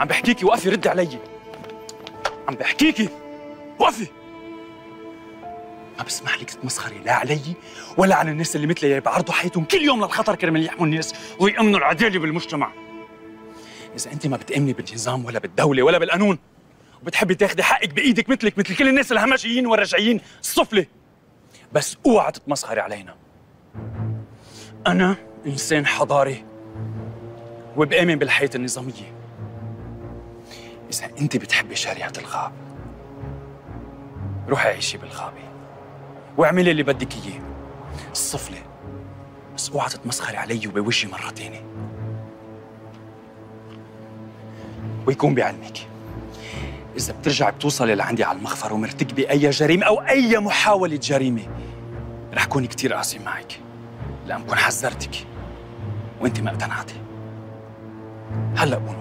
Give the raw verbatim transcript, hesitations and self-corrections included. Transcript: عم بحكيكي وقفي ردي علي. عم بحكيكي وقفي. ما بسمح لك تتمسخري لا علي ولا على الناس اللي مثلي اللي بعرضوا حياتهم كل يوم للخطر كرمال يحموا الناس ويأمنوا العداله بالمجتمع. إذا أنت ما بتأمني بالنظام ولا بالدولة ولا بالقانون وبتحبي تاخدي حقك بإيدك مثلك مثل كل الناس الهمجيين والرجعيين الصفلة، بس اوعى تتمسخري علينا. أنا إنسان حضاري وبآمن بالحياة النظامية. إذا أنت بتحبي شريعة الغاب روحي عيشي بالغابة واعملي اللي بدك إياه، الصفلة، بس اوعى تتمسخري علي وبوجهي مرة تانية. ويكون بعلمك إذا بترجع بتوصلي لعندي على المخفر ومرتكبي أي جريمة أو أي محاولة جريمة رح كون كتير قاسي معك، لأن بكون حذرتك وأنت ما اقتنعتي. هلا بقول